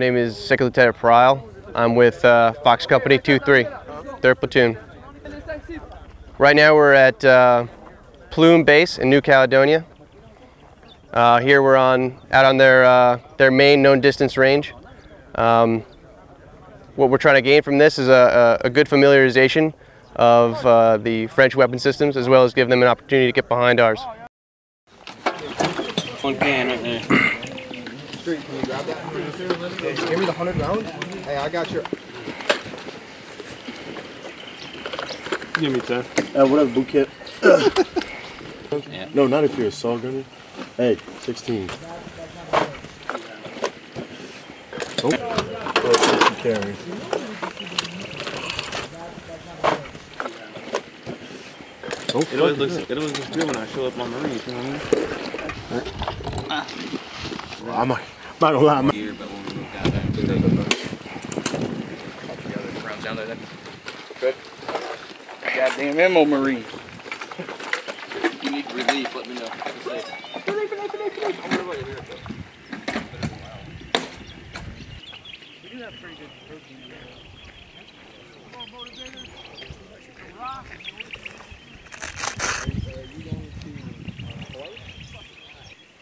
My name is 2nd Lieutenant Pariel. I'm with Fox Company 2-3, 3rd Platoon. Right now we're at Plume Base in New Caledonia. Here we're out on their main known distance range. What we're trying to gain from this is a good familiarization of the French weapon systems, as well as give them an opportunity to get behind ours. One can right there. Street, can you grab that? Hey, give me the 100 rounds. Hey, I got your... Give me 10. Whatever, boot kit. Yeah. No, not if you're a saw gunner. Hey, 16. Oh, that's carry. Oh, it always looks good when I show up on the range, you know what I mean? Well, I'm not gonna lie, I'm here, but when we move down there, the rounds down there, then. Good. Goddamn ammo, Marine. If you need relief, let me know. Relief. I'm gonna wait here. We do have pretty good protein in there.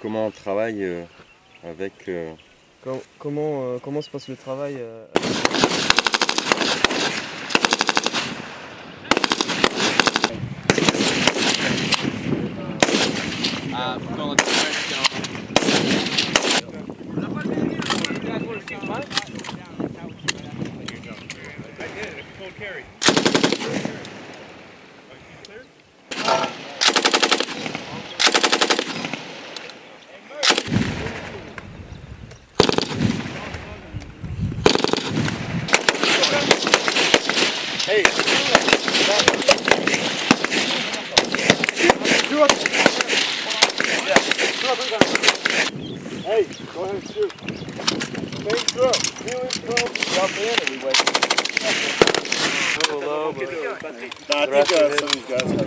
Comment on travaille? Avec comment se passe le travail Hey, do it. Hey, go ahead and shoot. Main throw. Feeling throw. Drop in anyway. Little low, but the rest of these guys have.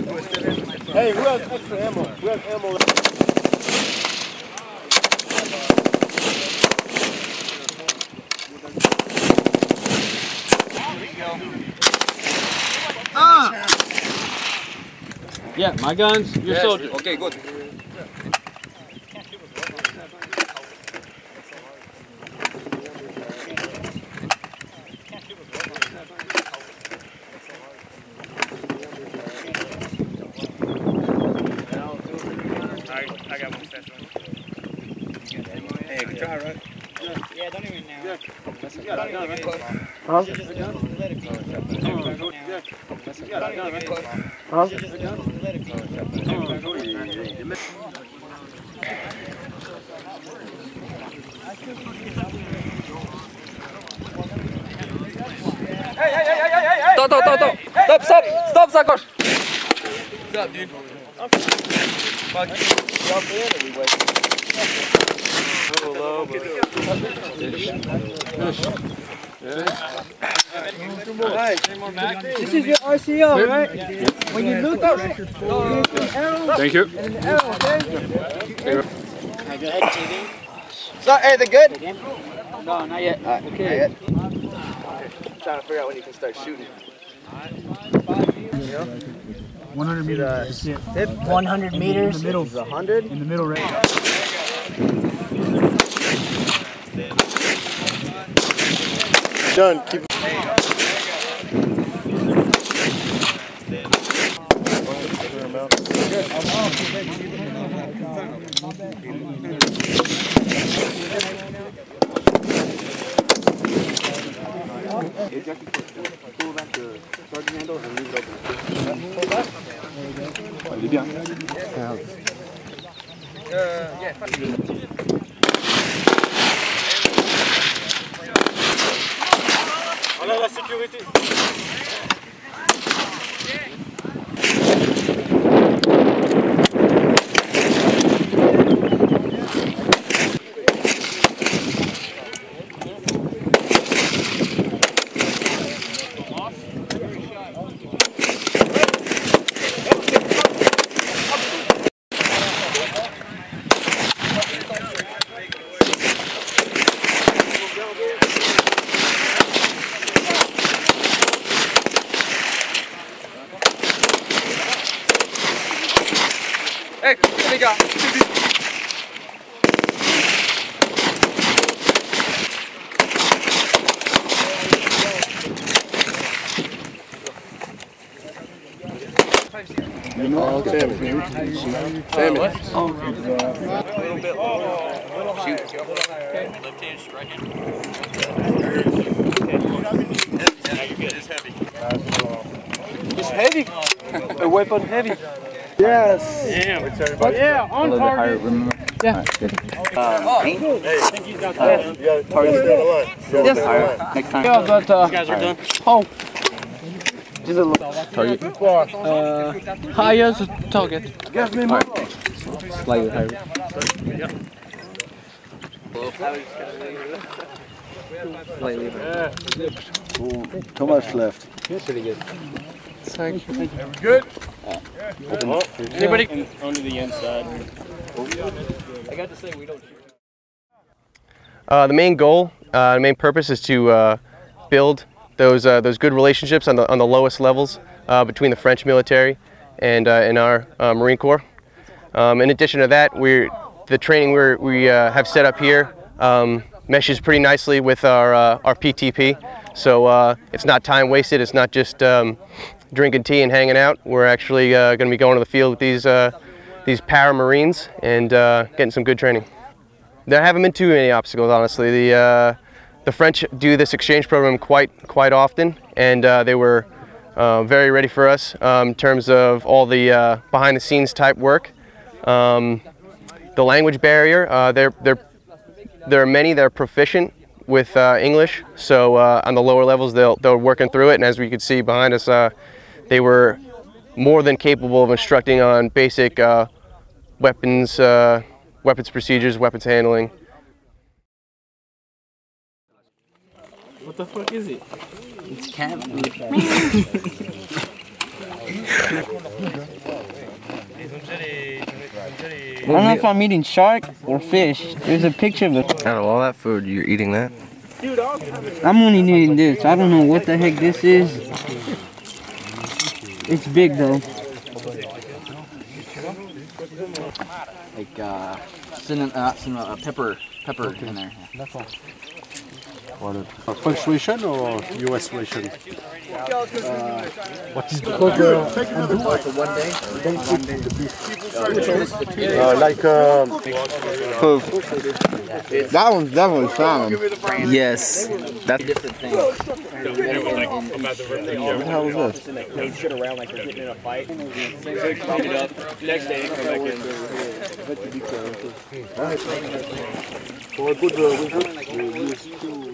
Hey, who has extra ammo? Who has ammo left? Yeah, my guns, your soldier. Okay, good. I got one set. Hey, good try, right? Yeah, don't even now. Huh? Hey! Stop! Stop, Sakosh! What's up, dude? Fuck you. Drop in and we wait. Low, but... Yeah. This is your RCO, right? Yeah. When you look up, you look an arrow. Thank you. And an arrow, okay? Can I go ahead, TV? So, hey, they're good? No, not yet. Right, okay. Not yet. I'm trying to figure out when you can start shooting. 100 meters. 100 meters. In the middle. 100? In the middle right. Done. Keep. Pull back the charging handle and leave it open. Pull back. There you go. Yeah. Voilà la sécurité. 哎，那个。Oh, damn it, man. Damn it. Shoot. Left hand, right hand. It's heavy. It's heavy. A weapon heavy. Yes. Yeah, on target. Yeah. Highest target. Give me more. Slightly higher. Slightly higher. Too much left. Pretty good. Thank you. Good. Anybody? Onto the inside. I got to say we don't shoot. The main goal, the main purpose is to build those good relationships on the lowest levels between the French military and our Marine Corps. In addition to that, the training we have set up here meshes pretty nicely with our PTP. So it's not time wasted. It's not just drinking tea and hanging out. We're actually going to be going to the field with these Paramarines and getting some good training. There haven't been too many obstacles, honestly. The French do this exchange program quite often, and they were very ready for us in terms of all the behind-the-scenes type work. The language barrier, there are many that are proficient with English, so on the lower levels they're working through it, and as we could see behind us, they were more than capable of instructing on basic weapons procedures, weapons handling. What the fuck is it? It's cat food. I don't know if I'm eating shark or fish. There's a picture of it. Out of all that food, you're eating that? I'm only eating this. I don't know what the heck this is. It's big though. Like cinnamon, pepper in there. That's all. French ration or US ration? What is the one day? Don't put the beef. Like that one's fine. Yes. That's a different thing. What the hell is this? They shit around like they're getting in a fight. They clean it up. Next day come back in. For a good winter,